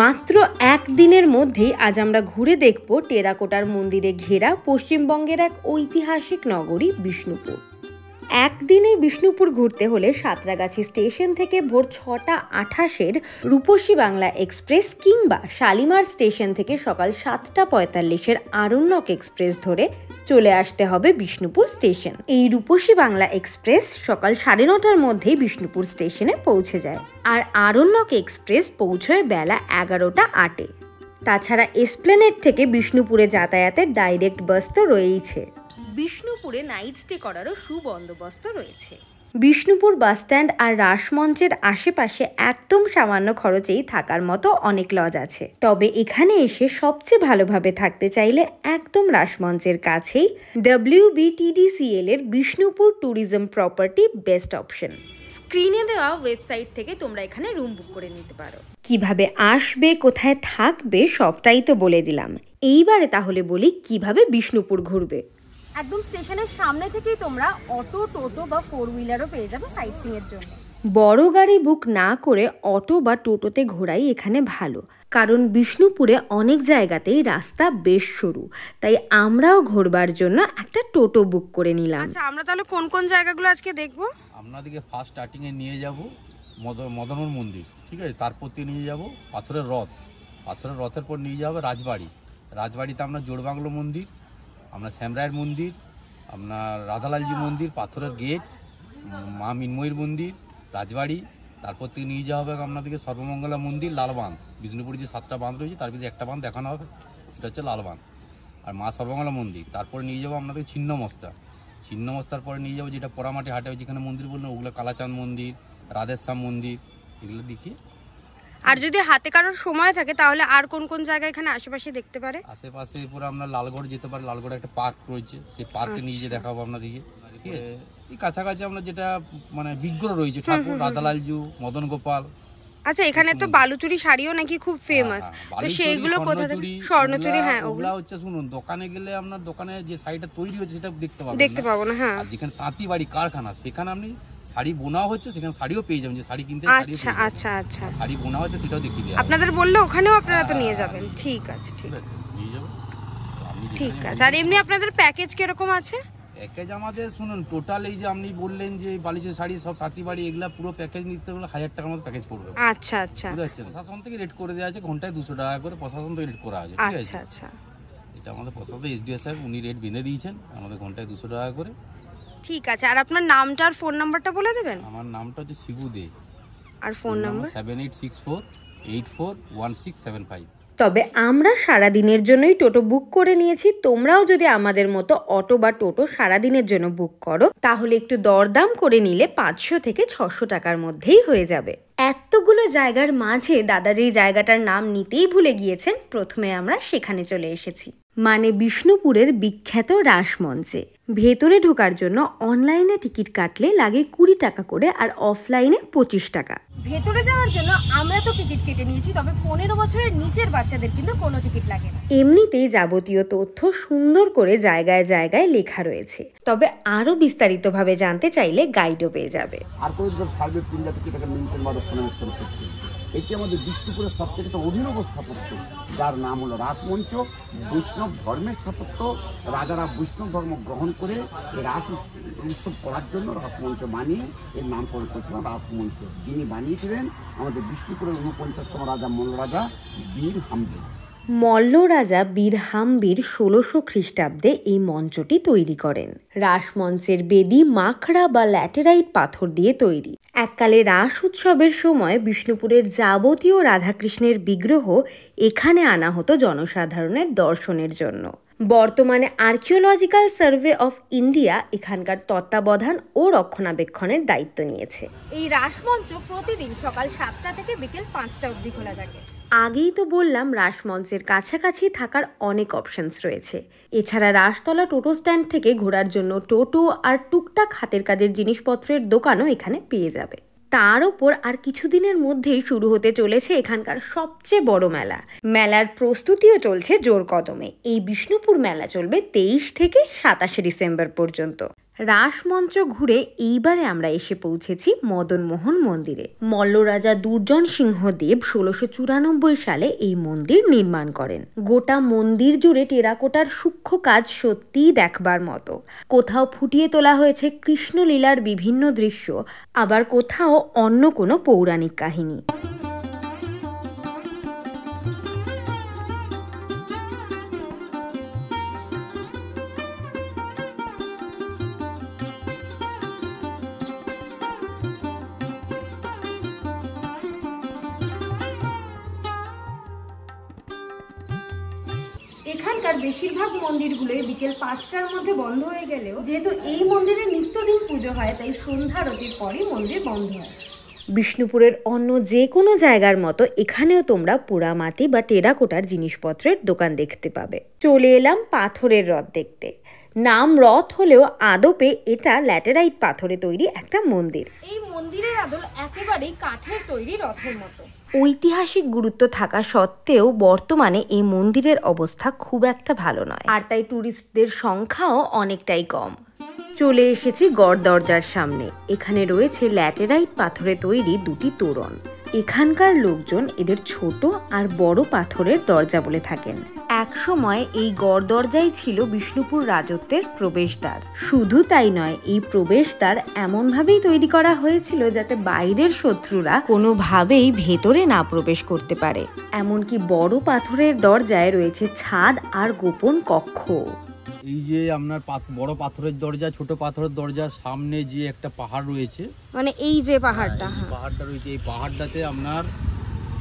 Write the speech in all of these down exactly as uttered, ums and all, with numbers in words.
মাত্র একদিনের মধ্যেই আজ আমরা ঘুরে দেখব টেরাকোটার মন্দিরে ঘেরা পশ্চিমবঙ্গের এক ঐতিহাসিক নগরী বিষ্ণুপুর। একদিনে বিষ্ণুপুর ঘুরতে হলে সাঁতরাগাছি স্টেশন থেকে ভোর ছটা আঠাশের রূপসী বাংলা এক্সপ্রেস কিংবা শালিমার স্টেশন থেকে সকাল সাতটা পঁয়তাল্লিশের আরণ্যক এক্সপ্রেস ধরে চলে আসতে হবে বিষ্ণুপুর স্টেশন। এই রূপসী বাংলা এক্সপ্রেস সকাল সাড়ে নটার মধ্যেই বিষ্ণুপুর স্টেশনে পৌঁছে যায়, আর আরণ্যক এক্সপ্রেস পৌঁছয় বেলা এগারোটা আটে। তাছাড়া এসপ্লেনেড থেকে বিষ্ণুপুরে যাতায়াতের ডাইরেক্ট বাস তো রয়েইছে। বিষ্ণুপুরে নাইট স্টে করারও সুবন্দোবস্ত রয়েছে। বিষ্ণুপুর বাসস্ট্যান্ড আর রাসমঞ্চের আশেপাশে একদম সামান্য খরচেই থাকার মতো অনেক লজ আছে। তবে এখানে এসে সবচেয়ে ভালোভাবে থাকতে চাইলে একদম রাসমঞ্চের কাছেই ডাব্লিউবিটিডিসিএল এর Bishnupur tourism property best option. স্ক্রিনে দেওয়া ওয়েবসাইট থেকে তোমরা এখানে রুম বুক করে নিতে পারো। কিভাবে আসবে, কোথায় থাকবে, সবটাই তো বলে দিলাম। এইবারে তাহলে বলি কিভাবে বিষ্ণুপুর ঘুরবে। একদম স্টেশনের সামনে থেকেই তোমরা অটো, টোটো বা ফোর হুইলারও পেয়ে যাবে সাইট সিং এর জন্য। বড় গাড়ি বুক না করে অটো বা টোটোতে ঘোরাই এখানে ভালো, কারণ বিষ্ণুপুরে অনেক জায়গাতেই রাস্তা বেশ সরু। তাই আমরাও ঘোরবার জন্য একটা টোটো বুক করে নিলাম। আচ্ছা, আমরা তাহলে কোন কোন জায়গাগুলো আজকে দেখব? আপনাদেরকে ফার্স্ট স্টার্টিং এ নিয়ে যাব মদন মোহন মন্দির, ঠিক আছে? তারপর নিয়ে যাব পাথরের রথ, পাথরের রথের পর নিয়ে যাব রাজবাড়ি, রাজবাড়িতে আমরা জোর বাংলা মন্দির, আমরা শ্যামরায়ের মন্দির, আপনার রাধালালজি মন্দির, পাথরের গেট, মা মৃন্ময়ীর মন্দির, রাজবাড়ি। তারপর থেকে নিয়ে যাওয়া হবে আপনাদেরকে সর্বমঙ্গলা মন্দির, লাল বাঁধ। বিষ্ণুপুরে যে সাতটা বাঁধ রয়েছে তার ভিতরে একটা বাঁধ দেখানো হবে, সেটা হচ্ছে লাল বাঁধ আর মা সর্বমঙ্গলা মন্দির। তারপরে নিয়ে যাবো আপনাদের ছিন্নমস্তা, ছিন্নমস্তার পরে নিয়ে যাবো যেটা পোরামাটি হাটে যেখানে মন্দির বললেন, ওগুলো কালাচাঁদ মন্দির, রাধেশ্যাম মন্দির, এগুলো দিকে। আর যদি হাতে কারোর সময় থাকে তাহলে আর কোন কোন জায়গা এখানে আশেপাশে দেখতে পারে? আশেপাশে পুরো আমরা লালগড় যেতে পারি, লালগড়ে একটা পার্ক রয়েছে, সেই পার্কে নিয়ে গিয়ে দেখাবো আপনাদেরকে। ঠিক আছে, এই কাছাকাছি আমরা যেটা মানে বিগ্রহ রয়েছে ঠাকুর রাধালালজু, মদন গোপাল। আচ্ছা, এখানে তো বালুচুরি শাড়িও নাকি খুব ফেমাস, তো সেইগুলো কোথা থেকে? স্বর্ণচুরি, হ্যাঁ ওগুলো হচ্ছে। শুনুন, দোকানে গেলে আপনার দোকানে যে শাড়িটা তৈরি হচ্ছে সেটা দেখতে পাবেন, দেখতে পাবো না। হ্যাঁ, যেখানে তাঁতি বাড়ি কারখানা সেখানে আপনি শাড়ি বোনা হচ্ছে, সেখানে শাড়িও পেয়ে যাবেন, যে শাড়ি কিনতে। আচ্ছা আচ্ছা আচ্ছা, শাড়ি বোনা হচ্ছে সেটাও দেখিয়ে দিই আপনাদের বললে, ওখানেও আপনারা তো নিয়ে যাবেন। ঠিক আছে, ঠিক আছে, নিয়ে যাবেন, ঠিক আছে। আর এমনি আপনাদের প্যাকেজ কিরকম আছে? প্যাকেজ আমাদের শুনুন, টোটাল এই যে আপনি বললেন যে বালিচের শাড়ি সব তাঁতি বাড়ি, এগুলা পুরো প্যাকেজ নিতে হলে হাজার টাকার মতো প্যাকেজ পড়বে। আচ্ছা আচ্ছা, ঠিক আছে। প্রশাসন থেকে রেট করে দেওয়া আছে, ঘন্টায় দুশো টাকা করে প্রশাসন থেকে রেট করা আছে। ঠিক আছে, আচ্ছা, এটা আমাদের প্রশাসন এসডিও সাহেব উনি রেট বেঁধে দিয়েছেন আমাদের, ঘন্টায় দুশো টাকা করে। ঠিক আছে, আর আপনার নামটা আর ফোন নাম্বারটা বলে দেবেন? আমার নামটা হচ্ছে শিবু দে, আর phone number seven eight six four eight four one six seven five. তবে আমরা সারাদিনের জন্যই টোটো বুক করে নিয়েছি। তোমরাও যদি আমাদের মতো অটো বা টোটো সারাদিনের জন্য বুক করো তাহলে একটু দরদাম করে নিলে পাঁচশো থেকে ছশো টাকার মধ্যেই হয়ে যাবে। এতগুলো জায়গার মাঝে দাদা যেই জায়গাটার নাম নিতেই ভুলে গিয়েছেন, প্রথমে আমরা সেখানে চলে এসেছি, মানে বিষ্ণুপুরের বিখ্যাত রাসমঞ্চে। ভেতরে ঢোকার জন্য অনলাইনে টিকিট কাটলে লাগে কুড়ি টাকা করে, আর অফলাইনে পঁচিশ টাকা। ভেতরে যাওয়ার জন্য আমরা তো টিকিট কেটে নিয়েছি, তবে পনেরো বছরের নিচের বাচ্চাদের কিন্তু কোনো টিকিট লাগে না। এমনিতেই যাবতীয় তথ্য সুন্দর করে জায়গায় জায়গায় লেখা রয়েছে, তবে আরো বিস্তারিতভাবে জানতে চাইলে গাইডও পেয়ে যাবে। আর কোন সার্ভে পিন্ডা থেকে টাকা মিন্টেন মারো পরিবর্তন করছে। এটি আমাদের বিষ্ণুপুরের সবথেকে একটা অভিনব স্থাপত্য, যার নাম হলো রাসমঞ্চ। বৈষ্ণব ধর্মের স্থাপত্য, রাজারা বৈষ্ণব ধর্ম গ্রহণ করে রাস উৎসব করার জন্য রাসমঞ্চ বানিয়ে এর নামকরণ করেছিলেন রাসমঞ্চ। যিনি বানিয়েছিলেন আমাদের বিষ্ণুপুরের ঊনপঞ্চাশতম রাজা মল্ল রাজা বীর হাম্বির। মল্ল রাজা বীর হাম্বির ষোলোশো খ্রিস্টাব্দে এই মঞ্চটি তৈরি করেন। রাসমঞ্চের বেদি মাখড়া বা ল্যাটেরাইট পাথর দিয়ে তৈরি। এককালে রাস উৎসবের সময় বিষ্ণুপুরের যাবতীয় রাধাকৃষ্ণের বিগ্রহ এখানে আনা হতো জনসাধারণের দর্শনের জন্য। বর্তমানে আর্কিওলজিক্যাল সার্ভে অফ ইন্ডিয়া এখানকার তত্ত্বাবধান ও রক্ষণাবেক্ষণের দায়িত্ব নিয়েছে। এই রাসমঞ্চ প্রতিদিন সকাল সাতটা থেকে বিকেল পাঁচটা অবধি খোলা থাকে। আগেই তো বললাম রাসমঞ্চের কাছাকাছি থাকার অনেক অপশনস রয়েছে। এছাড়া রাসতলা টোটো স্ট্যান্ড থেকে ঘোরার জন্য টোটো আর টুকটাক হাতের কাজের জিনিসপত্রের দোকানও এখানে পেয়ে যাবে। তার ওপর আর কিছুদিনের মধ্যেই শুরু হতে চলেছে এখানকার সবচেয়ে বড় মেলা। মেলার প্রস্তুতিও চলছে জোর কদমে। এই বিষ্ণুপুর মেলা চলবে তেইশ থেকে সাতাশে ডিসেম্বর পর্যন্ত। রাসমঞ্চ ঘুরে এইবারে আমরা এসে পৌঁছেছি মদন মোহন মন্দিরে। মল্ল রাজা দুর্জন সিংহ দেব ষোলশো চুরানব্বই সালে এই মন্দির নির্মাণ করেন। গোটা মন্দির জুড়ে টেরাকোটার সূক্ষ্ম কাজ সত্যিই দেখবার মতো। কোথাও ফুটিয়ে তোলা হয়েছে কৃষ্ণলীলার বিভিন্ন দৃশ্য, আবার কোথাও অন্য কোনো পৌরাণিক কাহিনী। এখানকার বেশিরভাগ মন্দিরগুলোই বিকেল পাঁচটার মধ্যে বন্ধ হয়ে গেলেও যেহেতু এই মন্দিরে নিত্যদিন পুজো হয়, তাই সন্ধ্যারতির পরই মন্দির বন্ধ হয়। বিষ্ণুপুরের অন্য যে কোনো জায়গার মতো এখানেও তোমরা পোড়ামাটি বা টেরাকোটার জিনিসপত্রের দোকান দেখতে পাবে। চলে এলাম পাথরের রথ দেখতে। নাম রথ হলেও আদপে এটা ল্যাটেরাইট পাথরে তৈরি একটা মন্দির। এই মন্দিরের আদল একেবারেই কাঠের তৈরি রথের মতো। ঐতিহাসিক গুরুত্ব থাকা সত্ত্বেও বর্তমানে এই মন্দিরের অবস্থা খুব একটা ভালো নয়, আর তাই ট্যুরিস্টদের সংখ্যাও অনেকটাই কম। চলে এসেছি গড় দরজার সামনে। এখানে রয়েছে ল্যাটেরাইট পাথরে তৈরি দুটি তোরণ। এখানকার লোকজন এদের ছোট আর বড় পাথরের দরজা বলে থাকেন। একসময় এই গড় দরজাই ছিল বিষ্ণুপুর রাজত্বের প্রবেশদ্বার। শুধু তাই নয়, এই প্রবেশদ্বার এমনভাবেই তৈরি করা হয়েছিল যাতে বাইরের শত্রুরা কোনোভাবেই ভেতরে না প্রবেশ করতে পারে। এমনকি বড় পাথরের দরজায় রয়েছে ছাদ আর গোপন কক্ষ। এই যে আপনার বড় পাথরের দরজা, ছোট পাথরের দরজার সামনে যে একটা পাহাড় রয়েছে, মানে এই যে পাহাড়টা পাহাড়টা রয়েছে, এই পাহাড়টাতে আপনার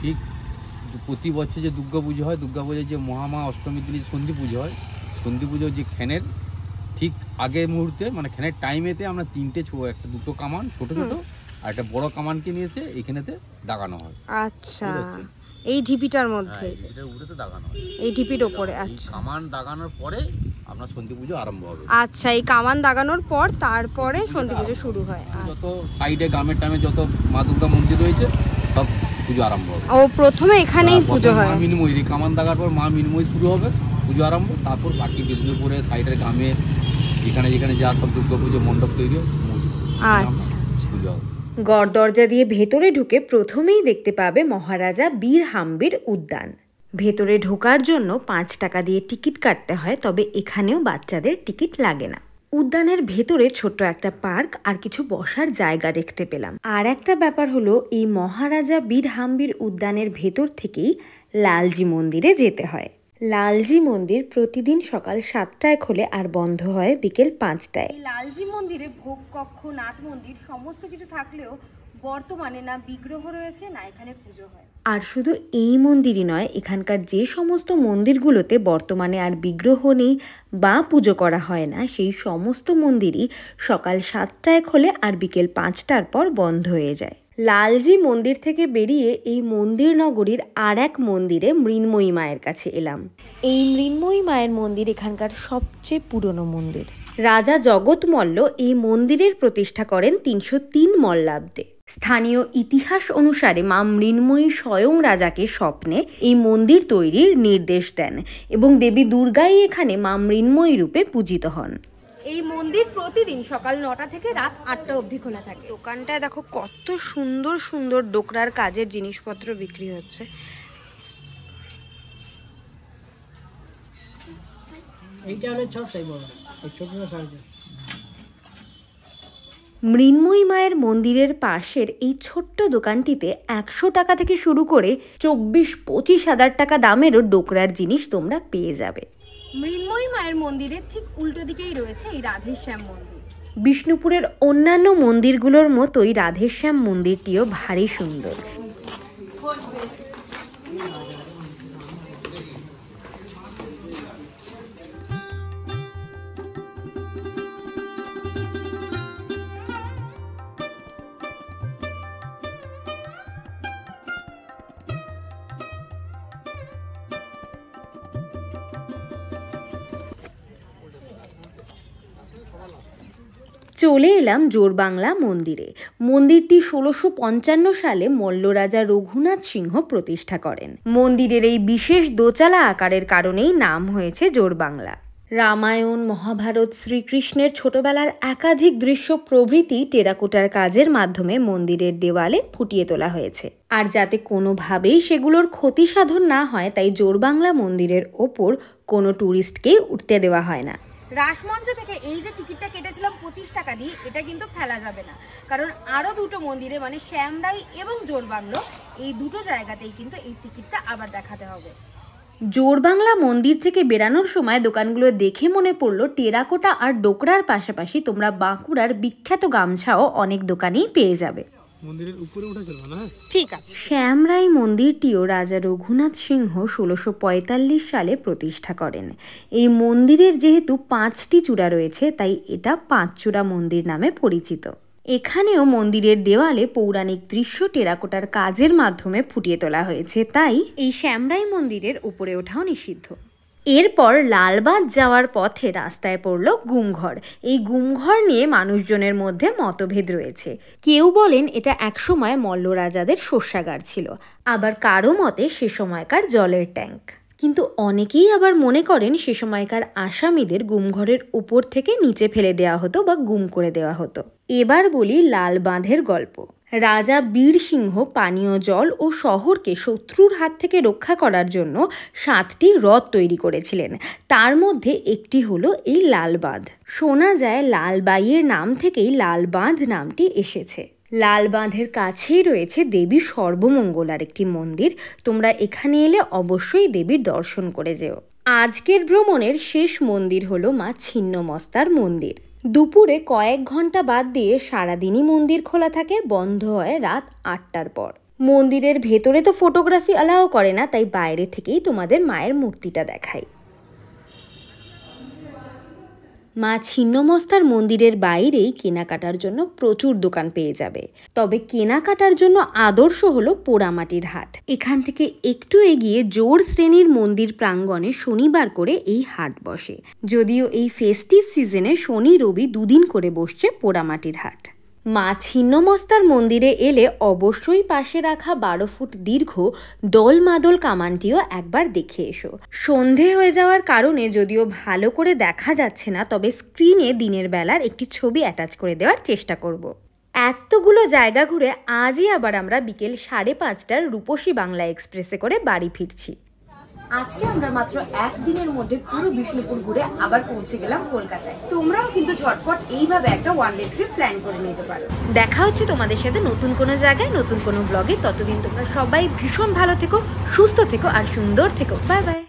ঠিক প্রতি বছর যে দুর্গা পুজো হয়, দুর্গা পুজোর যে মহামা অষ্টমীর দিন সন্ধি পুজো হয়, সন্ধি পুজোর যে খেনের ঠিক আগে মুহূর্তে মানে খেনের টাইমেতে আমরা তিনটে ছোট একটা দুটো কামান ছোট ছোট আর একটা বড় কামানকে নিয়ে এসে এখানেতে দাগানো হয়। আচ্ছা, এই ঢিপিটার মধ্যে এটার উপরে তো দাগানো হয়, এই ঢিপির উপরে। আচ্ছা, কামান দাগানোর পরে আপনার সন্ধি পুজো আরম্ভ হবে। আচ্ছা, এই কামান দাগানোর পর তারপরে সন্ধি পুজো শুরু হয়। যত সাইডে গ্রামের টাইমে যত মা দুর্গা মন্দির রয়েছে সব পুজো আরম্ভ হবে। ও প্রথমে এখানেই পুজো হয়। মা মৃন্ময়ী কামান দাগার পর মা মৃন্ময়ী শুরু হবে পুজো আরম্ভ। তারপর বাকি বিষ্ণুপুরে সাইডের গ্রামে যেখানে যেখানে যা সব দুর্গা পুজো মণ্ডপ তৈরি হয়। আচ্ছা আচ্ছা, পুজো হবে। গড় দরজা দিয়ে ভেতরে ঢুকে প্রথমেই দেখতে পাবে মহারাজা বীর হাম্বির উদ্যান। ভেতরে ঢোকার জন্য পাঁচ টাকা দিয়ে টিকিট কাটতে হয়, তবে এখানেও বাচ্চাদের টিকিট লাগে না। উদ্যানের ভেতরে ছোট্ট একটা পার্ক আর কিছু বসার জায়গা দেখতে পেলাম। আর একটা ব্যাপার হলো, এই মহারাজা বীর হাম্বির উদ্যানের ভেতর থেকেই লালজি মন্দিরে যেতে হয়। লালজি মন্দির প্রতিদিন সকাল সাতটায় খোলে আর বন্ধ হয় বিকেল পাঁচটায়। লালজি মন্দিরে ভোগ কক্ষ, নাট মন্দির সমস্ত কিছু থাকলেও বর্তমানে না বিগ্রহ রয়েছে না এখানে পুজো হয়। আর শুধু এই মন্দিরই নয়, এখানকার যে সমস্ত মন্দিরগুলোতে বর্তমানে আর বিগ্রহ নেই বা পুজো করা হয় না, সেই সমস্ত মন্দিরই সকাল সাতটায় খোলে আর বিকেল পাঁচটার পর বন্ধ হয়ে যায়। লালজি মন্দির থেকে বেরিয়ে এই মন্দির নগরীর আর এক মন্দিরে মৃন্ময়ী মায়ের কাছে এলাম। এই মৃন্ময়ী মায়ের মন্দির এখানকার সবচেয়ে পুরনো মন্দির। রাজা জগৎ মল্ল এই মন্দিরের প্রতিষ্ঠা করেন তিনশো তিন মল্লাব্দে। স্থানীয় ইতিহাস অনুসারে মা মৃন্ময়ী স্বয়ং রাজাকে স্বপ্নে এই মন্দির তৈরির নির্দেশ দেন এবং দেবী দুর্গাই এখানে মা মৃন্ময়ী রূপে পূজিত হন। এই মন্দির প্রতিদিন সকাল নটা থেকে রাত আটটা অবধি খোলা থাকে। দোকানটায় দেখো কত সুন্দর সুন্দর ডোকরার কাজের জিনিসপত্র বিক্রি হচ্ছে। এইটা হলো ছশো। মৃন্ময়ী মায়ের মন্দিরের পাশের এই ছোট্ট দোকানটিতে একশো টাকা থেকে শুরু করে চব্বিশ পঁচিশ হাজার টাকা দামেরও ডোকরার জিনিস তোমরা পেয়ে যাবে। মৃন্ময়ী মায়ের মন্দিরের ঠিক উল্টো দিকেই রয়েছে এই রাধেশ্যাম মন্দির। বিষ্ণুপুরের অন্যান্য মন্দিরগুলোর মতোই রাধেশ্যাম মন্দিরটিও ভারী সুন্দর। চলে এলাম জোর বাংলা মন্দিরে। মন্দিরটি ষোলোশো পঞ্চান্ন সালে মল্ল রাজা রঘুনাথ সিংহ প্রতিষ্ঠা করেন। মন্দিরের এই বিশেষ দোচালা আকারের কারণেই নাম হয়েছে জোর বাংলা। রামায়ণ, মহাভারত, শ্রীকৃষ্ণের ছোটবেলার একাধিক দৃশ্য প্রভৃতি টেরাকোটার কাজের মাধ্যমে মন্দিরের দেওয়ালে ফুটিয়ে তোলা হয়েছে। আর যাতে কোনোভাবেই সেগুলোর ক্ষতি সাধন না হয় তাই জোর বাংলা মন্দিরের ওপর কোনো ট্যুরিস্টকে উঠতে দেওয়া হয় না। রাসমঞ্চ থেকে এই যে টিকিটটা কেটেছিলাম পঁচিশ টাকা দিয়ে, এটা কিন্তু ফেলা যাবে না, কারণ আরও দুটো মন্দিরে মানে শ্যামরাই এবং জোর বাংলো, এই দুটো জায়গাতেই কিন্তু এই টিকিটটা আবার দেখাতে হবে। জোর বাংলা মন্দির থেকে বেরানোর সময় দোকানগুলো দেখে মনে পড়ল টেরাকোটা আর ডোকরার পাশাপাশি তোমরা বাঁকুড়ার বিখ্যাত গামছাও অনেক দোকানেই পেয়ে যাবে। শ্যামরাই মন্দিরটিও রাজা রঘুনাথ সিংহ ষোলোশো পঁয়তাল্লিশ সালে প্রতিষ্ঠা করেন। এই মন্দিরের যেহেতু পাঁচটি চূড়া রয়েছে তাই এটা পাঁচচূড়া মন্দির নামে পরিচিত। এখানেও মন্দিরের দেওয়ালে পৌরাণিক দৃশ্য টেরাকোটার কাজের মাধ্যমে ফুটিয়ে তোলা হয়েছে, তাই এই শ্যামরাই মন্দিরের উপরে ওঠাও নিষিদ্ধ। এরপর লাল বাঁধ যাওয়ার পথে রাস্তায় পড়ল গুমঘর। এই গুমঘর নিয়ে মানুষজনের মধ্যে মতভেদ রয়েছে। কেউ বলেন এটা একসময় মল্ল রাজাদের শস্যাগার ছিল, আবার কারো মতে সে সময়কার জলের ট্যাঙ্ক। কিন্তু অনেকেই আবার মনে করেন সে সময়কার আসামিদের গুমঘরের উপর থেকে নিচে ফেলে দেওয়া হতো বা গুম করে দেওয়া হতো। এবার বলি লাল বাঁধের গল্প। রাজা বীর সিংহ পানীয় জল ও শহরকে শত্রুর হাত থেকে রক্ষা করার জন্য সাতটি হ্রদ তৈরি করেছিলেন, তার মধ্যে একটি হলো এই লাল বাঁধ। শোনা যায় লাল বাইয়ের নাম থেকেই লাল বাঁধ নামটি এসেছে। লাল বাঁধের কাছেই রয়েছে দেবী সর্বমঙ্গলার একটি মন্দির, তোমরা এখানে এলে অবশ্যই দেবীর দর্শন করে যেও। আজকের ভ্রমণের শেষ মন্দির হলো মা ছিন্নমস্তার মন্দির। দুপুরে কয়েক ঘন্টা বাদ দিয়ে সারাদিনই মন্দির খোলা থাকে, বন্ধ হয় রাত আটটার পর। মন্দিরের ভেতরে তো ফটোগ্রাফি অ্যালাও করে না, তাই বাইরে থেকেই তোমাদের মায়ের মূর্তিটা দেখাই। মা ছিন্নমস্তার মন্দিরের বাইরেই কেনাকাটার জন্য প্রচুর দোকান পেয়ে যাবে। তবে কেনাকাটার জন্য আদর্শ হলো পোড়ামাটির হাট। এখান থেকে একটু এগিয়ে জোর শ্রেণীর মন্দির প্রাঙ্গণে শনিবার করে এই হাট বসে। যদিও এই ফেস্টিভ সিজনে শনি রবি দুদিন করে বসছে পোড়ামাটির হাট। মা ছিন্নমস্তার মন্দিরে এলে অবশ্যই পাশে রাখা বারো ফুট দীর্ঘ দোলমাদল কামানটিও একবার দেখে এসো। সন্ধে হয়ে যাওয়ার কারণে যদিও ভালো করে দেখা যাচ্ছে না, তবে স্ক্রিনে দিনের বেলার একটি ছবি অ্যাটাচ করে দেওয়ার চেষ্টা করব। এতগুলো জায়গা ঘুরে আজই আবার আমরা বিকেল সাড়ে পাঁচটার রূপসী বাংলা এক্সপ্রেসে করে বাড়ি ফিরছি। আজকে আমরা মাত্র একদিনের মধ্যে পুরো বিষ্ণুপুর ঘুরে আবার পৌঁছে গেলাম কলকাতায়। তোমরাও কিন্তু ঝটপট এইভাবে একটা ওয়ান ডে ট্রিপ প্ল্যান করে নিতে পারো। দেখা হচ্ছে তোমাদের সাথে নতুন কোনো জায়গায় নতুন কোনো ব্লগে। ততদিন তোমরা সবাই ভীষণ ভালো থেকো, সুস্থ থেকো আর সুন্দর থেকো। Bye by.